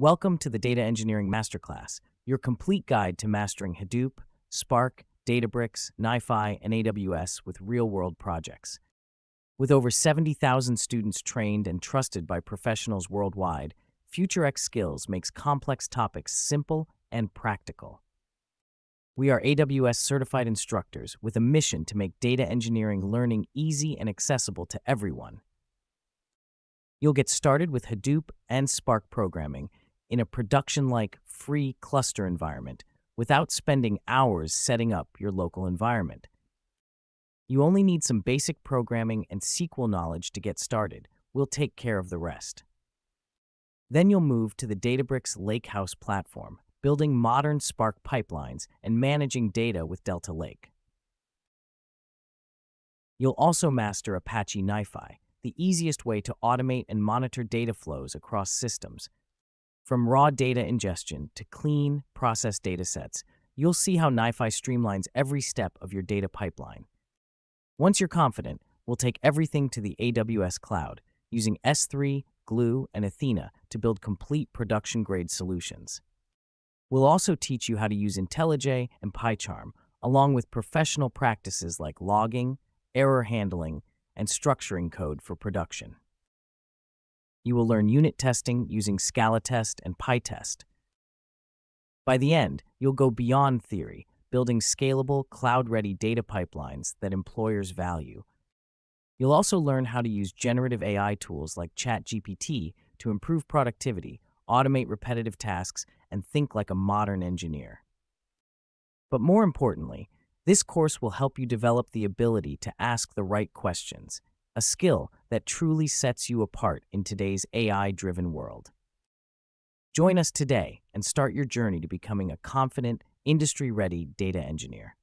Welcome to the Data Engineering Masterclass, your complete guide to mastering Hadoop, Spark, Databricks, NiFi, and AWS with real-world projects. With over 70,000 students trained and trusted by professionals worldwide, FutureX Skills makes complex topics simple and practical. We are AWS certified instructors with a mission to make data engineering learning easy and accessible to everyone. You'll get started with Hadoop and Spark programming in a production-like free cluster environment without spending hours setting up your local environment. You only need some basic programming and SQL knowledge to get started. We'll take care of the rest. Then you'll move to the Databricks Lakehouse platform, building modern Spark pipelines and managing data with Delta Lake. You'll also master Apache NiFi, the easiest way to automate and monitor data flows across systems. From raw data ingestion to clean, processed datasets, you'll see how NiFi streamlines every step of your data pipeline. Once you're confident, we'll take everything to the AWS cloud, using S3, Glue, and Athena to build complete production-grade solutions. We'll also teach you how to use IntelliJ and PyCharm, along with professional practices like logging, error handling, and structuring code for production. You will learn unit testing using ScalaTest and PyTest. By the end, you'll go beyond theory, building scalable, cloud-ready data pipelines that employers value. You'll also learn how to use generative AI tools like ChatGPT to improve productivity, automate repetitive tasks, and think like a modern engineer. But more importantly, this course will help you develop the ability to ask the right questions, a skill that truly sets you apart in today's AI-driven world. Join us today and start your journey to becoming a confident, industry-ready data engineer.